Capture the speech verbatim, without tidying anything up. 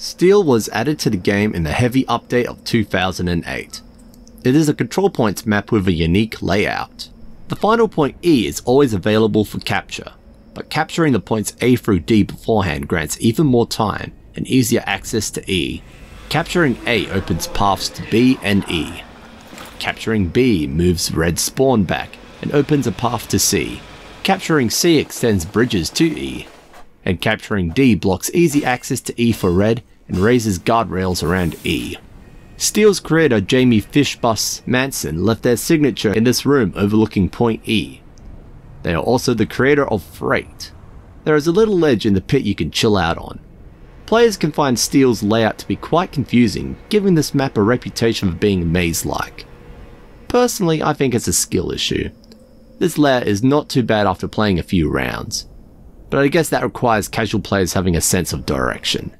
Steel was added to the game in the Heavy update of two thousand eight. It is a control points map with a unique layout. The final point E is always available for capture, but capturing the points A through D beforehand grants even more time and easier access to E. Capturing A opens paths to B and E. Capturing B moves red spawn back and opens a path to C. Capturing C extends bridges to E. And capturing D blocks easy access to E for red and raises guardrails around E. Steel's creator Jamie Fishbus Manson left their signature in this room overlooking point E. They are also the creator of Freight. There is a little ledge in the pit you can chill out on. Players can find Steel's layout to be quite confusing, giving this map a reputation of being maze-like. Personally, I think it's a skill issue. This layout is not too bad after playing a few rounds, but I guess that requires casual players having a sense of direction.